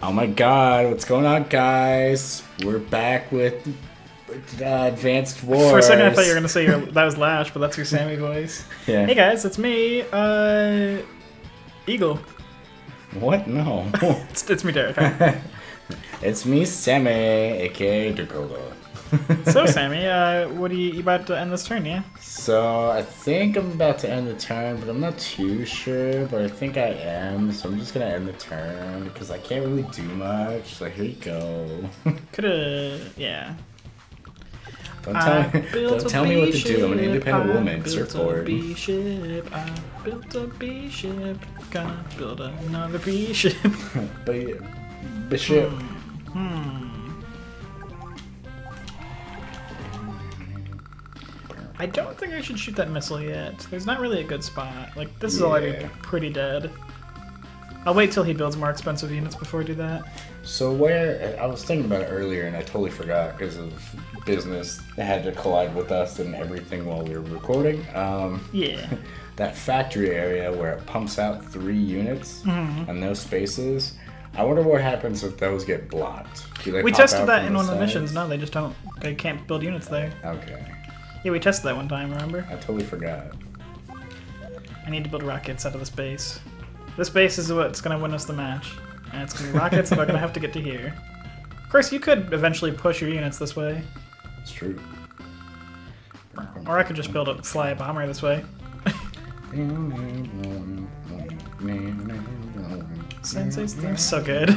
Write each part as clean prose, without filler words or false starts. Oh my god, what's going on, guys? We're back with Advance Wars. For a second I thought you were going to say that was Lash, but that's your Sami voice. Yeah. Hey guys, it's me, Eagle. What? No. it's me, Derek. Huh? It's me, Sami, aka Dakota. So Sami, what are you about to end this turn, yeah? So I think I'm about to end the turn, but I'm not too sure, but I think I am, so I'm just gonna end the turn because I can't really do much, so here you go. Coulda, yeah. Don't tell me what to do, I'm an independent woman, surfboard. I built a B-ship, gonna build another B-ship. Bishop. I don't think I should shoot that missile yet. There's not really a good spot. Like, this is already pretty dead. I'll wait till he builds more expensive units before I do that. So where... I was thinking about it earlier and I totally forgot because of business that had to collide with us and everything while we were recording. Yeah. That factory area where it pumps out 3 units and no spaces. I wonder what happens if those get blocked. We tested that in one of the missions. No, they just don't... They can't build units there. Okay. Yeah, we tested that one time, remember? I totally forgot. I need to build rockets out of this base. This base is what's going to win us the match. And it's going to be rockets that are going to have to get to here. Of course, you could eventually push your units this way. It's true. Or I could just build a fly bomber this way. Sensei's theme is so good.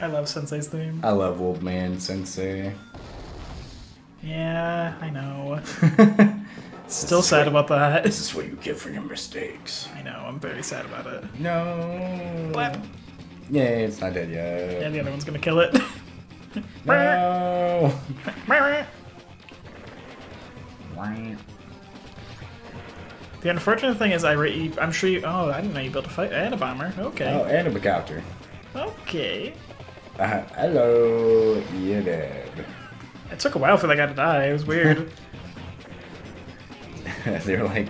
I love Sensei's theme. I love old man Sensei. Yeah, I know. Still sad about that. This is what you get for your mistakes. I know, I'm very sad about it. No. Blap. Yeah, it's not dead yet. Yeah, the other one's gonna kill it. No. The unfortunate thing is I'm sure you... Oh, I didn't know you built a fight and a bomber. Okay. Oh, and a helicopter. Okay. Hello, you're dead. It took a while for that guy to die. It was weird. they're like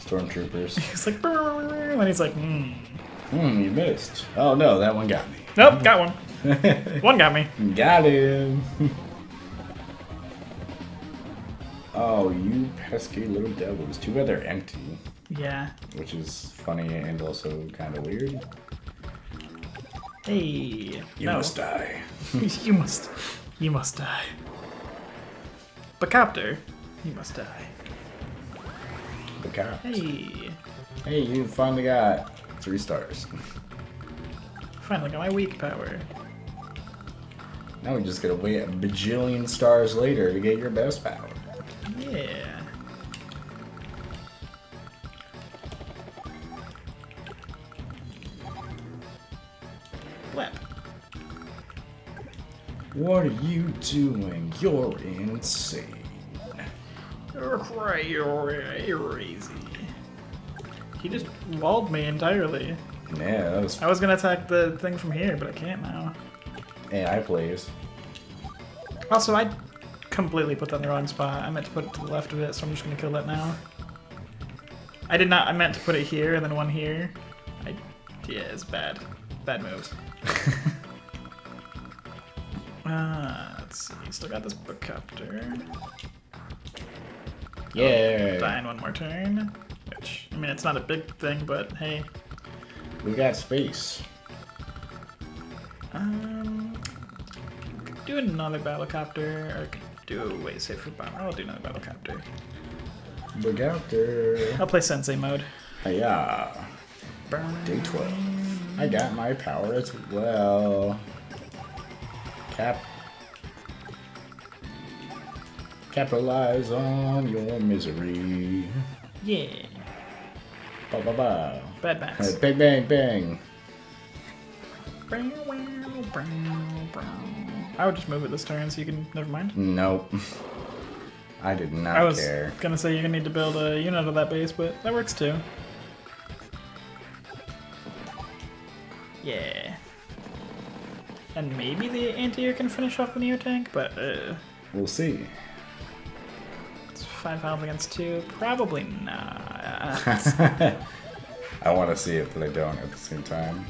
stormtroopers. He's like, and he's like, you missed. Oh no, that one got me. Nope, got one. One got me. Got him. Oh, you pesky little devils. Too bad they're empty. Yeah. Which is funny and also kind of weird. Hey, you must die. you must die. Bacopter, you must die. Bacopter. Hey. Hey, you finally got 3 stars. Finally got my weak power. Now we just gotta wait a bajillion stars later to get your best power. Yeah. What are you doing? You're insane. You're crazy. He just walled me entirely. Yeah, that was... I was gonna attack the thing from here, but I can't now. AI plays. Also, I completely put that in the wrong spot. I meant to put it to the left of it, so I'm just gonna kill that now. I meant to put it here and then one here. Yeah, it's bad. Bad moves. Let's see, still got this Bacopter. Yeah. Oh, die in one more turn. Which, I mean, it's not a big thing, but hey. We got space. Could do another Battlecopter, or I could do a way safer bomber. I'll do another Battlecopter. Bacopter. I'll play Sensei mode. Yeah. Day 12. I got my power as well. Capitalize on your misery. Yeah. Ba ba ba. Bad backs. Bang bang bang. I would just move it this turn so you can... Never mind. Nope. I did not care. I was gonna say you're gonna need to build a unit out of that base, but that works too. Yeah. And maybe the anti-air can finish off the Neo-Tank, but we'll see. It's 5 health against 2. Probably not. I I want to see it, but I don't at the same time.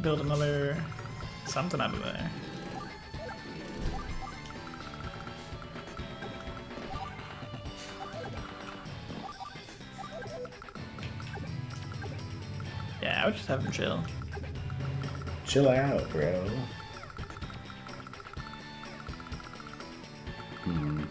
Build another something out of there. Yeah, I would just have him chill. Chill out, bro. Hmm.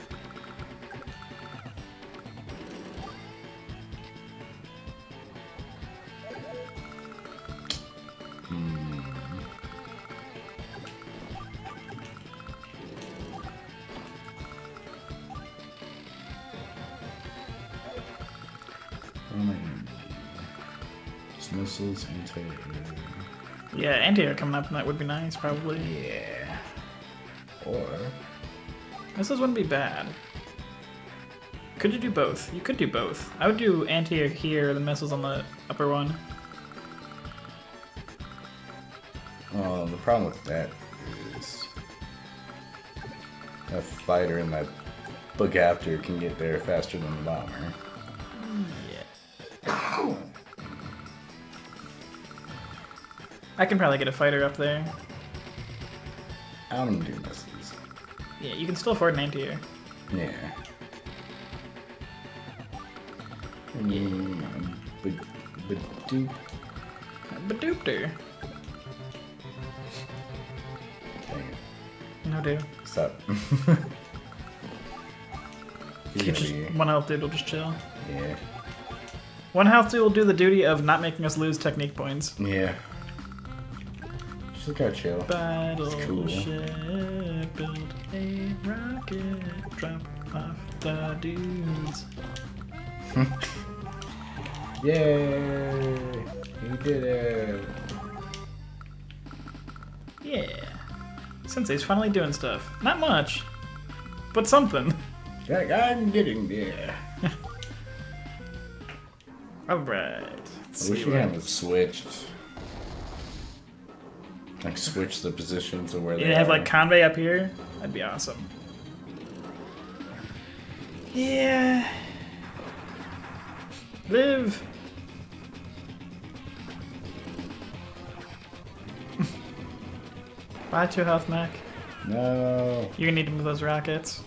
Missiles, anti-air. Yeah, anti-air coming up, and that would be nice, probably. Yeah. Or missiles wouldn't be bad. Could you do both? You could do both. I would do anti-air here, the missiles on the upper one. Oh, the problem with that is a fighter in that Bugaptor can get there faster than the bomber. I can probably get a fighter up there. I'm doing missiles. Yeah, you can still afford an anti-air. Yeah. Badoop. Badoopter. Dang it. No, dude. Stop. One health dude will just chill. Yeah. One health dude will do the duty of not making us lose technique points. Yeah. Look how chill. Battle it's cool. Ship, build a rocket, drop off the dudes. Yay! You did it! Yeah. Sensei's finally doing stuff. Not much, but something. Like, I'm getting there. Alright. I wish we hadn't switched. Like, switch the positions of where they are. Have, like, Conway up here? That'd be awesome. Yeah. Live. Buy 2 health, Mac. No. You're gonna need them with those rockets.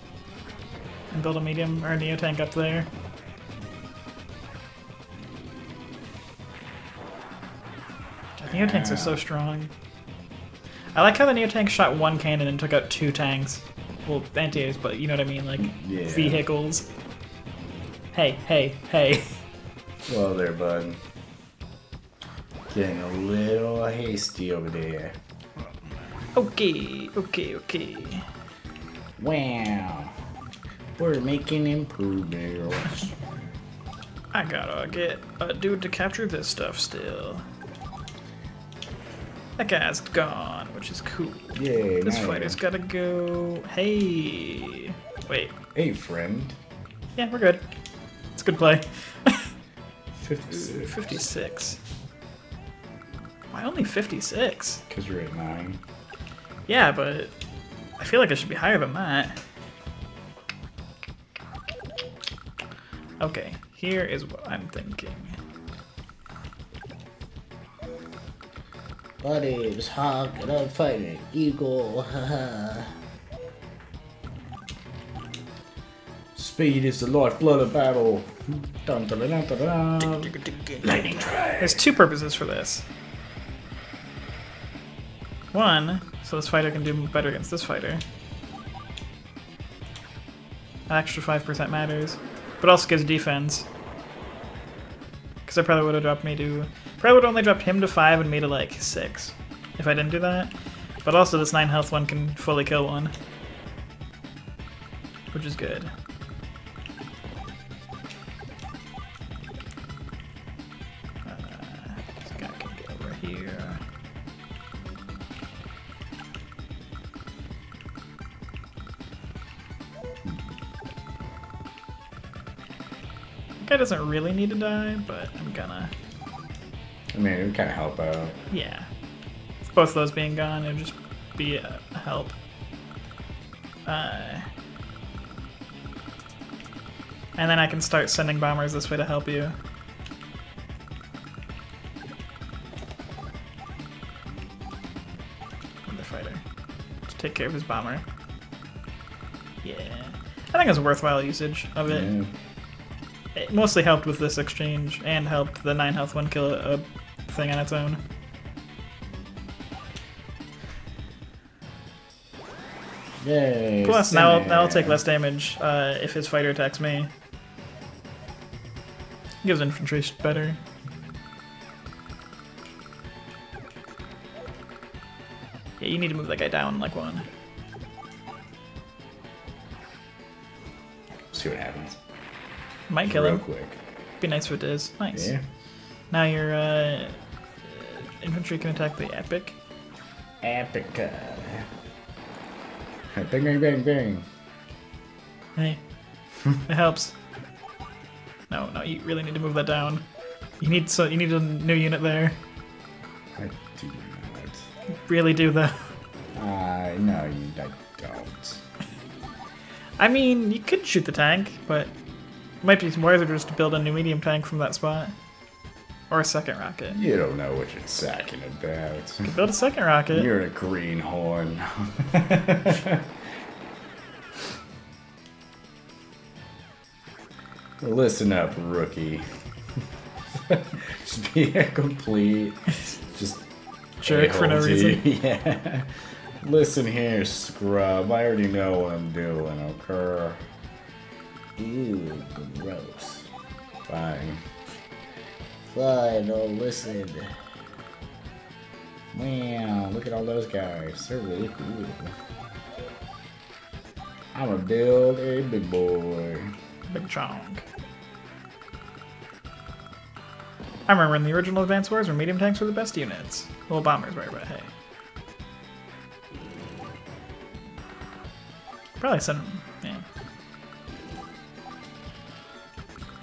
And build a medium or a neo tank up there. Neo tanks are so strong. I like how the Neo-Tank shot 1 cannon and took out 2 tanks. Well, anti-airs, but you know what I mean, like, yeah. Vehicles. Hey, hey, hey. Well there, bud. Getting a little hasty over there. Okay, okay, okay. Wow. We're making improvements. I gotta get a dude to capture this stuff still. That guy's gone, which is cool. Yay, this fighter's gotta go. Hey, wait. Hey, friend. Yeah, we're good. It's good play. 56. Ooh, 56. Why only 56? Because you're at 9. Yeah, but I feel like it should be higher than that. Okay, here is what I'm thinking. Buddy, just hawk, and I'm fighting an eagle, haha. Speed is the lifeblood of battle. Dun, dun, dun, dun, dun. Lightning try. There's 2 purposes for this. One, so this fighter can do better against this fighter. An extra 5% matters, but also gives defense. Because I probably would have dropped me to... Probably would only drop him to 5 and me to like 6 if I didn't do that. But also this 9 health one can fully kill one, which is good. This guy can get over here. That guy doesn't really need to die, but I'm gonna... I mean, it would kind of help out. Yeah. With both of those being gone, it would just be a help. And then I can start sending bombers this way to help you. And the fighter. Let's take care of his bomber. Yeah. I think it's a worthwhile usage of it. Yeah. It mostly helped with this exchange, and helped the 9 health 1 kill thing on its own. Yay, plus, now I'll take less damage if his fighter attacks me. Gives infantry better. Yeah, you need to move that guy down like one. See what happens. Might kill him. Quick. Be nice if it is. Nice. Yeah. Now your infantry can attack the epic. Epica. Bang, bang, bang, bang. Hey. It helps. No, no, you really need to move that down. You need a new unit there. I do not. You really do though. No, I don't. I mean, you could shoot the tank, but it might be wiser just to build a new medium tank from that spot. Or a second rocket. You don't know what you're sacking about. You can build a second rocket. You're a greenhorn. Listen up, rookie. Just be a complete... just... jerk for no reason. Yeah. Listen here, scrub. I already know what I'm doing, okay? Ew, gross. Fine. Fine, oh listen. Wow, look at all those guys. They're really cool. I'ma build a big boy. Big chunk. I remember in the original Advance Wars where medium tanks were the best units. Little bombers right about, hey. Probably send them,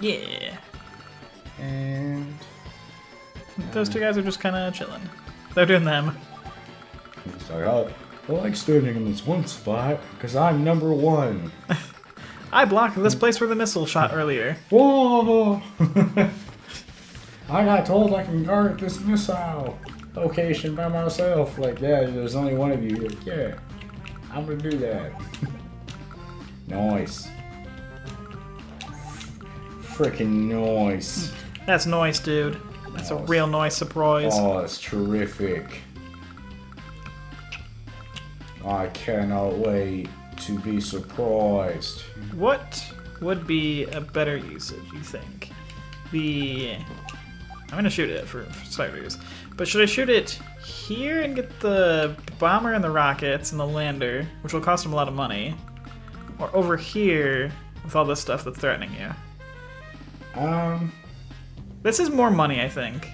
yeah. Yeah. And... those two guys are just kind of chilling. They're doing them. So I like standing in this one spot because I'm number one. I blocked this place where the missile shot earlier. Whoa! I got told I can guard this missile location by myself. Like, yeah, there's only one of you. Like, yeah, I'm gonna do that. Nice. Freaking noise. That's noise, dude. That's a real noise surprise. Oh, that's terrific. I cannot wait to be surprised. What would be a better usage, you think? I'm going to shoot it for starters. But should I shoot it here and get the bomber and the rockets and the lander, which will cost them a lot of money? Or over here with all this stuff that's threatening you? This is more money, I think.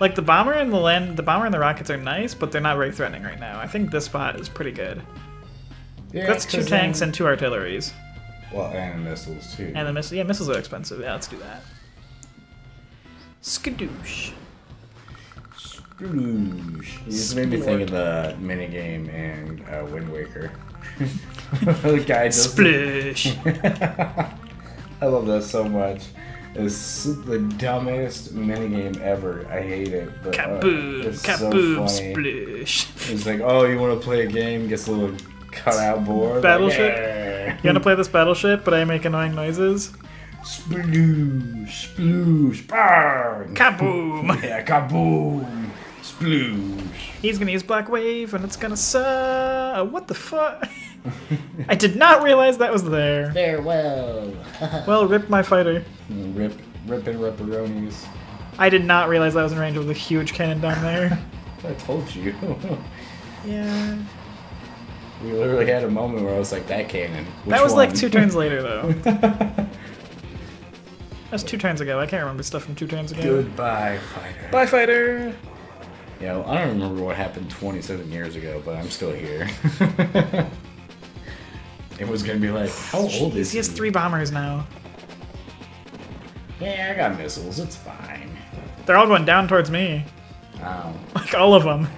Like the bomber and the rockets are nice, but they're not very threatening right now. I think this spot is pretty good. Yeah, that's 2 tanks and 2 artilleries. Well, and missiles too. And the missiles, yeah, missiles are expensive. Yeah, let's do that. Skadoosh. Skadoosh. You just made me think of the minigame in Wind Waker. The guy just splish. I love that so much. It's the dumbest minigame ever. I hate it. But, kaboom! It's kaboom! So splish! It's like, oh, you want to play a game? Gets a little cutout board. Battleship? Like, yeah. You want to play this battleship, but I make annoying noises? Sploosh! Sploosh! Bang! Kaboom! Yeah, kaboom! Sploosh! He's gonna use Black Wave and it's gonna suck! What the fuck? I did not realize that was there. Farewell. Well, rip my fighter. Rip and ripperonis. I did not realize that was in range of the huge cannon down there. I told you. Yeah. We literally had a moment where I was like, that cannon. That was like 2 turns later, though. That was 2 turns ago. I can't remember stuff from 2 turns ago. Goodbye, fighter. Bye, fighter. Yeah, well, I don't remember what happened 27 years ago, but I'm still here. It was gonna be like, how old is he? He has 3 bombers now. Yeah, I got missiles. It's fine. They're all going down towards me. Oh. Like, all of them.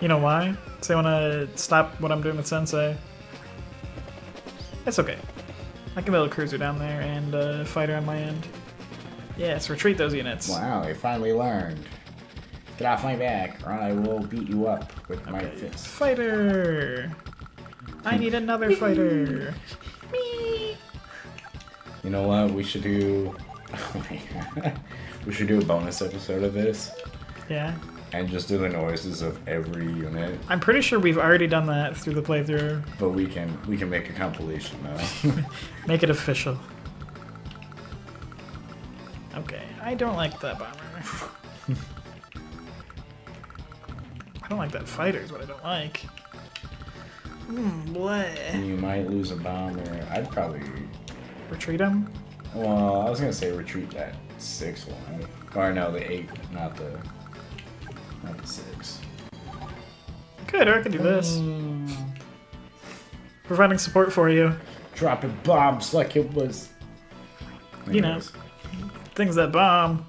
You know why? Because they want to stop what I'm doing with Sensei. It's okay. I can build a cruiser down there and a fighter on my end. Yes, retreat those units. Wow, you finally learned. Get off my back, or I will beat you up with my fist. Fighter! I need another fighter! Me! You know what? We should do... Oh my god. We should do a bonus episode of this. Yeah. And just do the noises of every unit. I'm pretty sure we've already done that through the playthrough. But we can make a compilation though. Make it official. Okay, I don't like that bomber. I don't like that fighter is what I don't like. Bleh. You might lose a bomber. I'd probably... Retreat him? Well, I was going to say retreat that 6 one. Or no, the 8, not the 6. Good, or I can do this. Providing support for you. Dropping bombs like it was... Anyways. You know, things that bomb.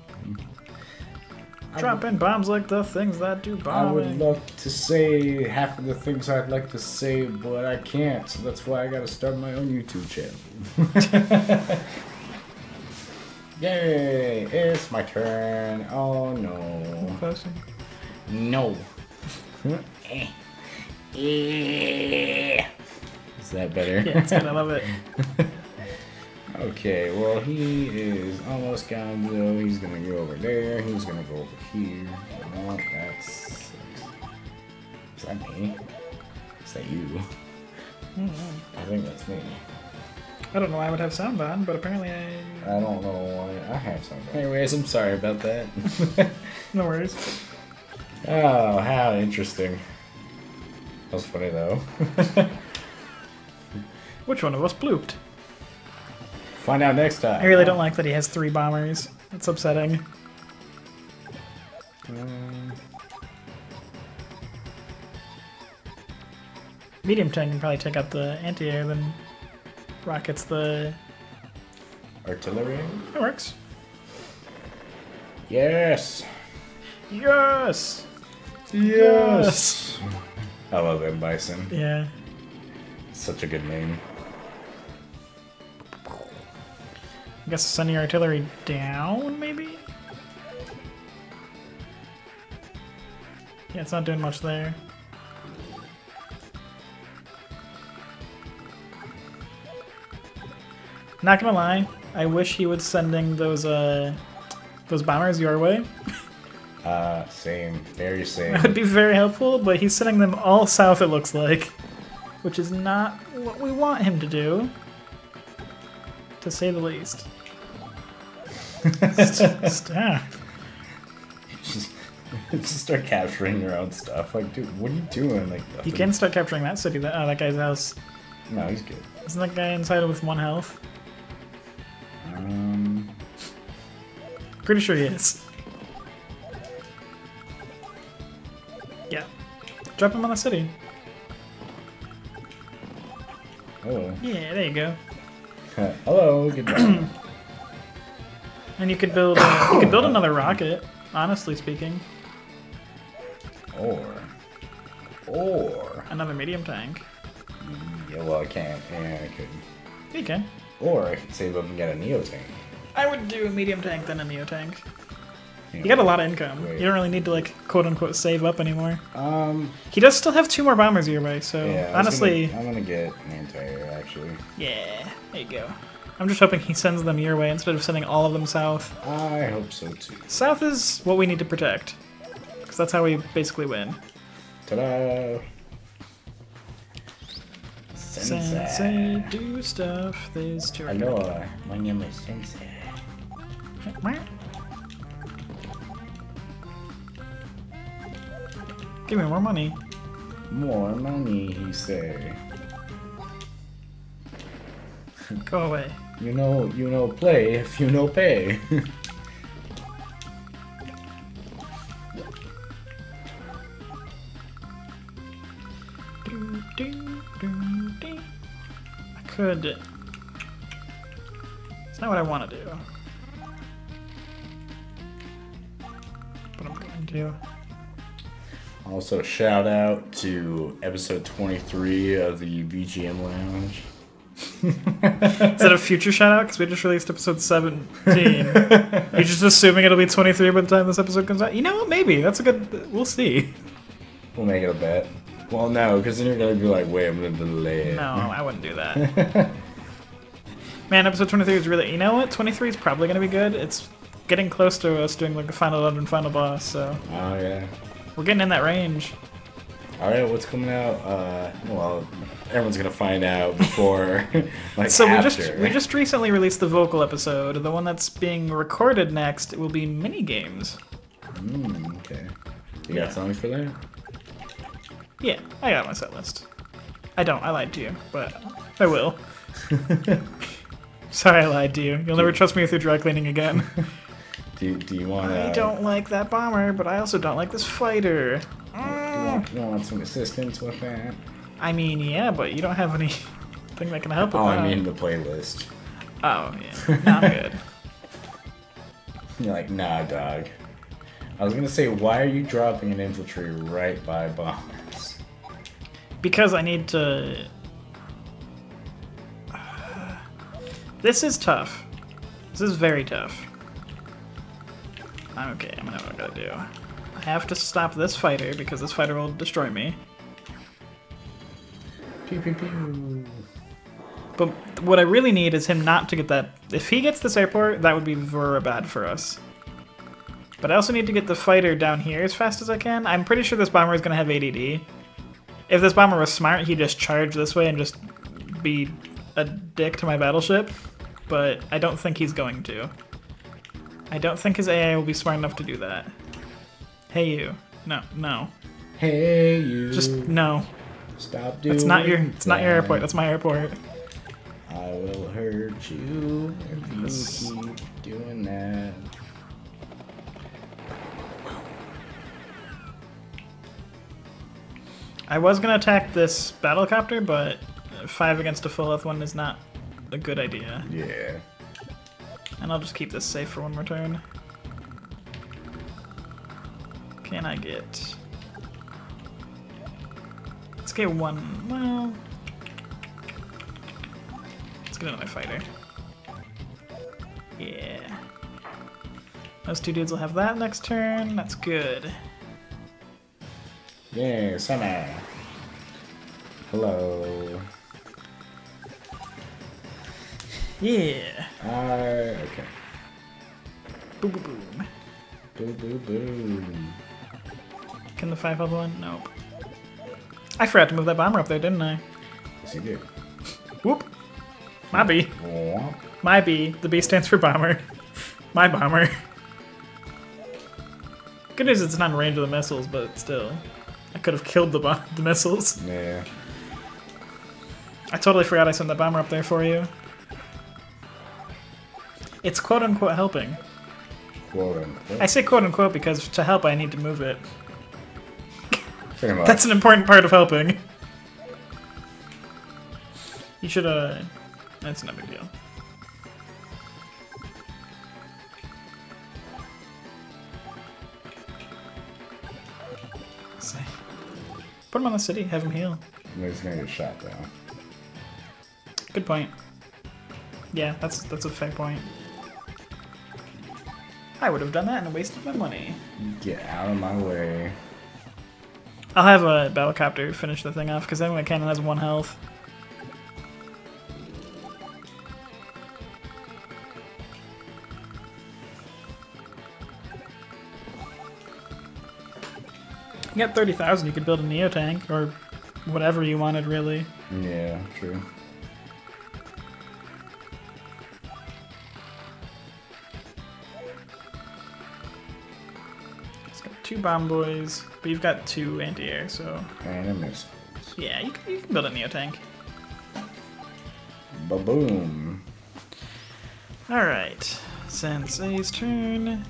Dropping bombs like the things that do bombing. I would love to say half of the things I'd like to say, but I can't. So that's why I gotta start my own YouTube channel. Yay! It's my turn. Oh no. No. Is that better? Yeah, it's good. I love it. Okay, well, he is almost gone, though. He's gonna go over there. He's gonna go over here. Oh, that's... Is that me? Is that you? I don't know. I think that's me. I don't know why I would have sound on, but apparently I don't know why I have sound on. Anyways, I'm sorry about that. No worries. Oh, how interesting. That was funny, though. Which one of us blooped? Find out next time. I really don't like that he has 3 bombers. It's upsetting. Medium tank can probably take out the anti-air, then rockets the... Artillery? It works. Yes! Yes! Yes! I love M. Bison. Yeah. Such a good name. I guess send your artillery down, maybe? Yeah, it's not doing much there. Not gonna lie, I wish he was sending those bombers your way. Same. Very same. That would be very helpful, but he's sending them all south, it looks like. Which is not what we want him to do. To say the least. Stop. Just start capturing your own stuff. Like, dude, what are you doing? Like, nothing. You can start capturing that city. That guy's house. No, he's good. Isn't that guy inside with 1 health? Pretty sure he is. Yeah. Drop him on the city. Oh. Yeah, there you go. Hello, good morning. And you could build another rocket, honestly speaking. Or another medium tank. Yeah, well I can't. Yeah, I could. You can. Or I could save up and get a neo tank. I would do a medium tank then a neo tank. You know, you got a lot of income. Wait. You don't really need to like quote unquote save up anymore. He does still have 2 more bombers nearby, so yeah, honestly I'm gonna get an anti-air actually. Yeah. There you go. I'm just hoping he sends them your way instead of sending all of them south. I hope so too. South is what we need to protect. Because that's how we basically win. Ta-da! Sensei, do stuff. There's two. Hello, my name is Sensei. What? Give me more money. More money, he said. Go away. You know play if you know pay. I could... It's not what I want to do. But I'm going to. Also, shout out to episode 23 of the VGM Lounge. Is that a future shout-out? Because we just released episode 17. You're just assuming it'll be 23 by the time this episode comes out? You know what? Maybe. That's a good... We'll see. We'll make it a bet. Well, no, because then you're going to be like, wait, I'm going to delay it. No, I wouldn't do that. Man, episode 23 is really... You know what? 23 is probably going to be good. It's getting close to us doing like the final dungeon, final boss, so... Oh, yeah. We're getting in that range. Alright, what's coming out? Well, everyone's gonna find out before, like, so after. We just recently released the vocal episode. The one that's being recorded next will be mini-games. Okay. You got songs for that? Yeah, I got my set list. I don't, I lied to you, but I will. Sorry I lied to you. You'll never trust me with your dry cleaning again. Do you want to... I don't like that bomber, but I also don't like this fighter. Do you want some assistance with that? I mean, yeah, but you don't have anything that can help with that. Oh, I mean the playlist. Oh, yeah. Not good. You're like, nah, dog. I was going to say, why are you dropping an infantry right by bombers? Because I need to... This is tough. This is very tough. Okay, I'm gonna know what I gotta do. I have to stop this fighter because this fighter will destroy me. Pew, pew, pew. But what I really need is him not to get that. If he gets this airport, that would be very bad for us. But I also need to get the fighter down here as fast as I can. I'm pretty sure this bomber is gonna have ADD. If this bomber was smart, he'd just charge this way and just be a dick to my battleship. But I don't think he's going to. I don't think his AI will be smart enough to do that. Hey, you. No, no. Hey, you. Just, no. Stop doing It's not your airport. That's my airport. I will hurt you if you keep doing that. I was going to attack this battlecopter, but 5 against a full-health one is not a good idea. Yeah. And I'll just keep this safe for one more turn. Can I get... Let's get one... Well... Let's get another fighter. Yeah. Those two dudes will have that next turn. That's good. Yeah, Sami. Hello. Yeah. Okay. Boom, boom, boom. Boom, boom, boom. Can the 5 health one? Nope. I forgot to move that bomber up there, didn't I? Yes, you did. Whoop. My B. Whoop. My B. The B stands for bomber. My bomber. Good news it's not in range of the missiles, but still. I could have killed the missiles. Yeah. I totally forgot I sent that bomber up there for you. It's quote-unquote helping. Quote-unquote? I say quote-unquote because to help I need to move it. Pretty much. That's an important part of helping. You should, That's no big deal. Say. Put him on the city, have him heal. He's gonna get shot down. Good point. Yeah, that's a fair point. I would have done that and wasted my money. Get out of my way. I'll have a battlecopter finish the thing off, because then my cannon has 1 health. You got 30,000, you could build a Neo tank, or whatever you wanted, really. Yeah, true. Two bomb boys, but you've got 2 anti-air, so... And a missile. Yeah, you can build a Neo tank. Ba-boom. Alright, Sensei's turn.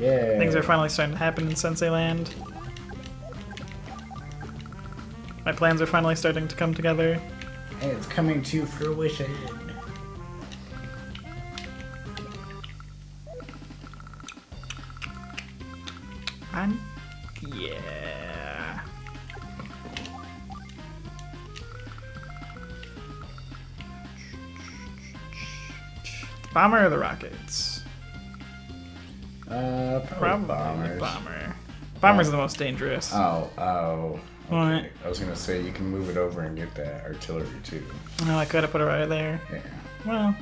Yeah. Things are finally starting to happen in Sensei Land. My plans are finally starting to come together. And it's coming to fruition. Yeah. Bomber or the rockets? Probably bombers. Bomber. Bomber's the most dangerous. Oh. Okay. What? I was gonna say you can move it over and get that artillery too. No, I could have put it right there. Yeah. Well,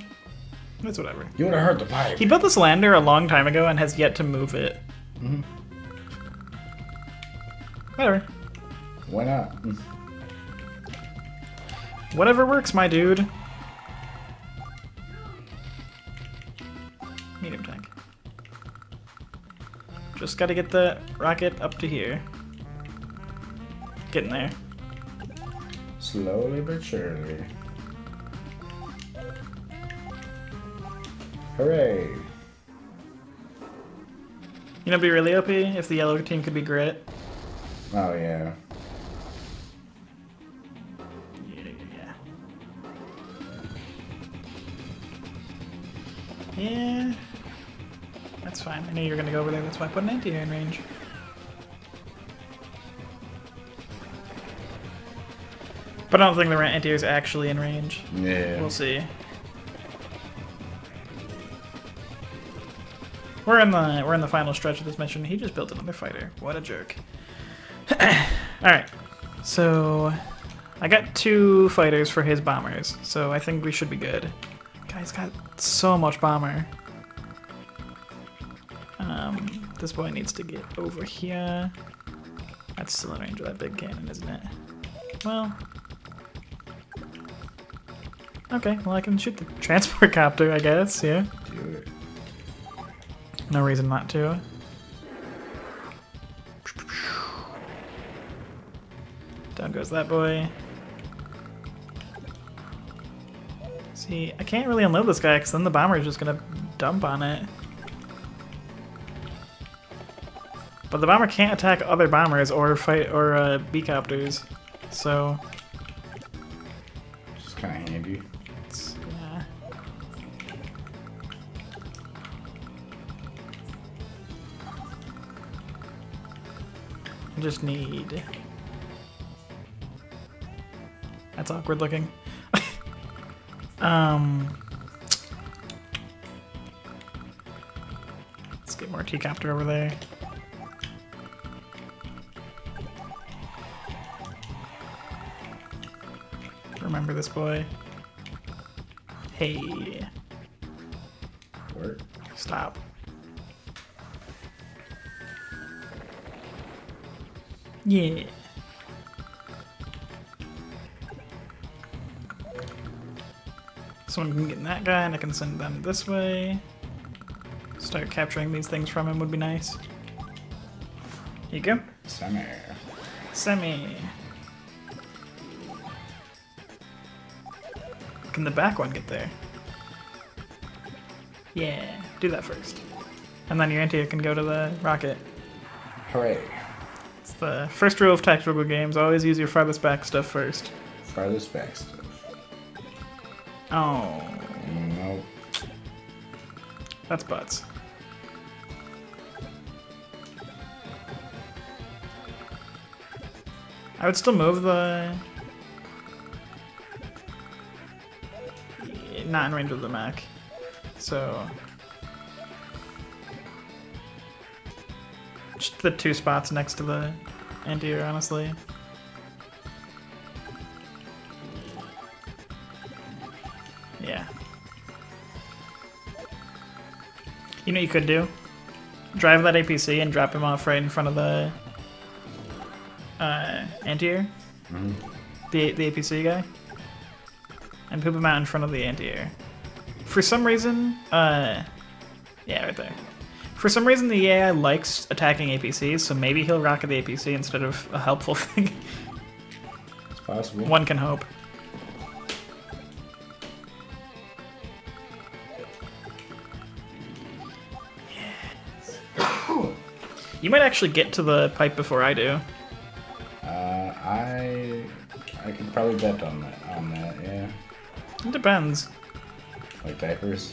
it's whatever. You would have heard the pipe. He built this lander a long time ago and has yet to move it. Mm-hmm. Whatever. Why not? Whatever works, my dude. Medium tank. Just gotta get the rocket up to here. Getting there. Slowly but surely. Hooray! You know, it'd be really OP if the yellow team could be grit. Oh, yeah. Yeah, that's fine. I knew you were gonna go over there. That's why I put an anti-air in range. But I don't think the anti-air is actually in range. Yeah. We'll see. We're in the final stretch of this mission. He just built another fighter. What a jerk. All right. So I got 2 fighters for his bombers. So I think we should be good. He's got so much bomber. This boy needs to get over here. That's still in range of that big cannon, isn't it? Well... Okay, well I can shoot the transport copter, I guess, yeah? Do it. No reason not to. Down goes that boy. See, I can't really unload this guy because then the bomber is just going to dump on it. But the bomber can't attack other bombers or B-copters, so... Just kind of handy. Yeah. I just need... That's awkward looking. Let's get more T-copter over there. Remember this boy. Hey. Work. Stop. Yeah. Someone can get that guy, and I can send them this way. Start capturing these things from him would be nice. Here you go. Sami. Can the back one get there? Yeah, do that first. And then your anti can go to the rocket. Hooray. It's the first rule of tactical games. Always use your farthest back stuff first. Farthest back stuff. Oh. Nope. That's butts. I would still move the... Not in range of the mech. So... Just the 2 spots next to the anti-air, honestly. You know what you could do? Drive that APC and drop him off right in front of the anti-air. Mm-hmm. The APC guy. And poop him out in front of the anti-air. For some reason, yeah, right there. For some reason the AI likes attacking APCs, so maybe he'll rocket the APC instead of a helpful thing. It's possible. One can hope. You might actually get to the pipe before I do. I could probably bet on that. Yeah. It depends. Like diapers.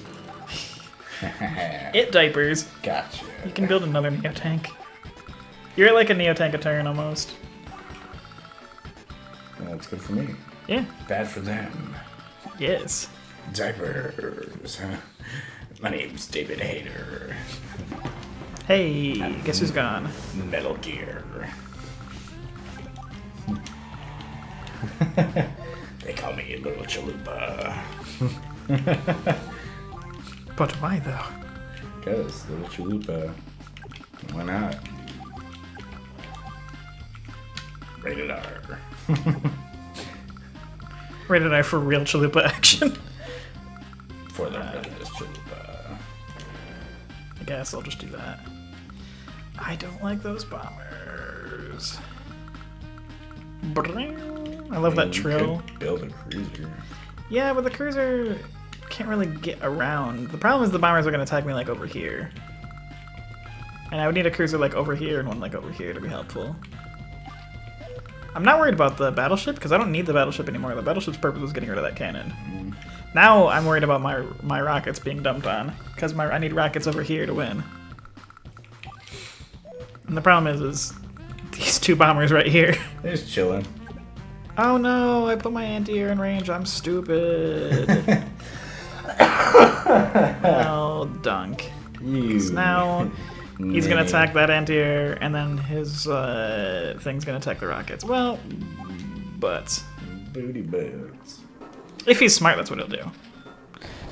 It diapers. Gotcha. You can build another Neo tank. You're like a Neo tank a turn almost. Well, that's good for me. Yeah. Bad for them. Yes. Diapers. My name's David Hayter. Hey, guess who's gone? Metal Gear. They call me Little Chalupa. But why though? Because Little Chalupa. Why not? Rated R. Rated R for real Chalupa action. For the real Chalupa. I guess I'll just do that. I don't like those bombers. I love that trill. Build a cruiser. Yeah, but the cruiser can't really get around. The problem is the bombers are going to attack me like over here. And I would need a cruiser like over here and one like over here to be helpful. I'm not worried about the battleship because I don't need the battleship anymore. The battleship's purpose was getting rid of that cannon. Mm. Now I'm worried about my rockets being dumped on because I need rockets over here to win. And the problem is these two bombers right here. They're just chilling. Oh no, I put my anti-air in range. I'm stupid. Well, dunk. Because now he's going to attack that anti-air, and then his thing's going to attack the rockets. Well, but... Booty boots. If he's smart, that's what he'll do.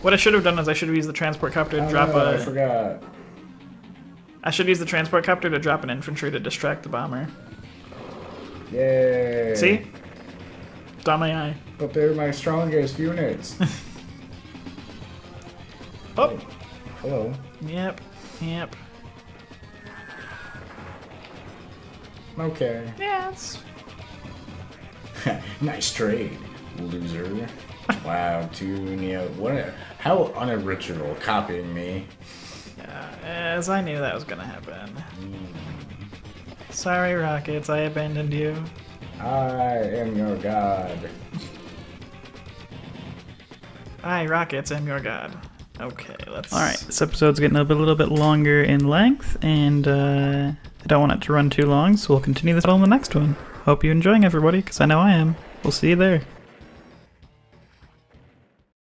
What I should have done is I should have used the transport copter to drop a... I forgot. I should use the transport copter to drop an infantry to distract the bomber. Yay! See? On my eye. But they're my strongest units. Oh! Hello. Yep. Yep. Okay. Yeah, it's... Nice trade, loser. Wow, how unoriginal, copying me. As I knew that was gonna happen. Mm. Sorry, Rockets, I abandoned you. I am your god. I, Rockets, am your god. Okay, let's... Alright, this episode's getting up a little bit longer in length, and I don't want it to run too long, so we'll continue this battle in the next one. Hope you're enjoying, everybody, because I know I am. We'll see you there.